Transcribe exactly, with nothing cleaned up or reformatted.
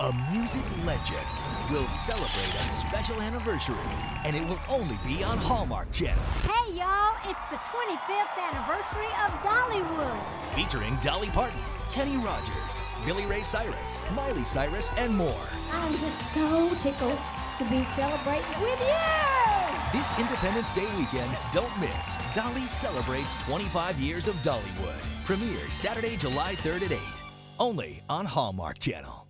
A music legend will celebrate a special anniversary, and it will only be on Hallmark Channel. Hey, y'all, it's the twenty-fifth anniversary of Dollywood. Featuring Dolly Parton, Kenny Rogers, Billy Ray Cyrus, Miley Cyrus, and more. I'm just so tickled to be celebrating with you. This Independence Day weekend, don't miss. Dolly celebrates twenty-five years of Dollywood. Premieres Saturday, July third at eight, only on Hallmark Channel.